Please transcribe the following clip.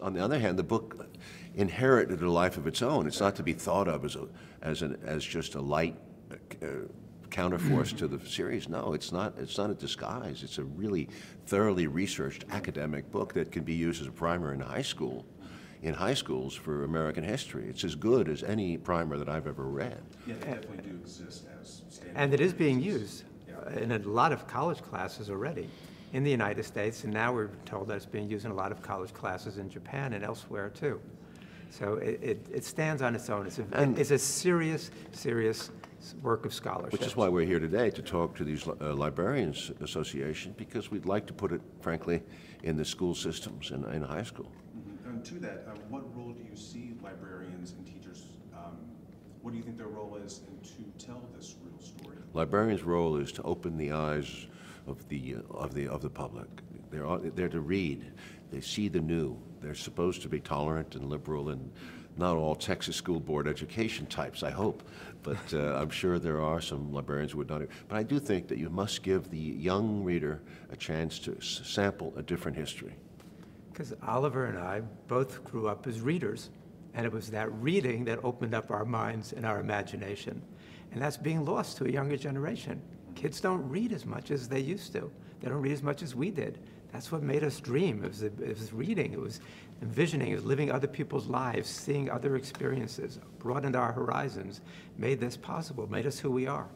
On the other hand, the book inherited a life of its own. It's not to be thought of as just a light counterforce to the series. No, it's not a disguise. It's a really thoroughly researched academic book that can be used as a primer in high schools for American history. It's as good as any primer that I've ever read. Yeah, they definitely do exist as standard. And it is being used in a lot of college classes already in the United States, and now we're told that it's being used in a lot of college classes in Japan and elsewhere too. So it stands on its own. It's a serious, serious work of scholarship. Which is why we're here today, to talk to these librarians association, because we'd like to put it, frankly, in the school systems and in high school. And to that, what role do you see librarians and teachers, what do you think their role is to tell this real story? Librarians' role is to open the eyes of the public. They're to read. They see the new. They're supposed to be tolerant and liberal, and not all Texas school board education types, I hope, but I'm sure there are some librarians who would not. But I do think that you must give the young reader a chance to sample a different history. Because Oliver and I both grew up as readers, and it was that reading that opened up our minds and our imagination. And that's being lost to a younger generation. Kids don't read as much as they used to. They don't read as much as we did. That's what made us dream. It was reading, it was envisioning, it was living other people's lives, seeing other experiences, broadened our horizons, made this possible, made us who we are.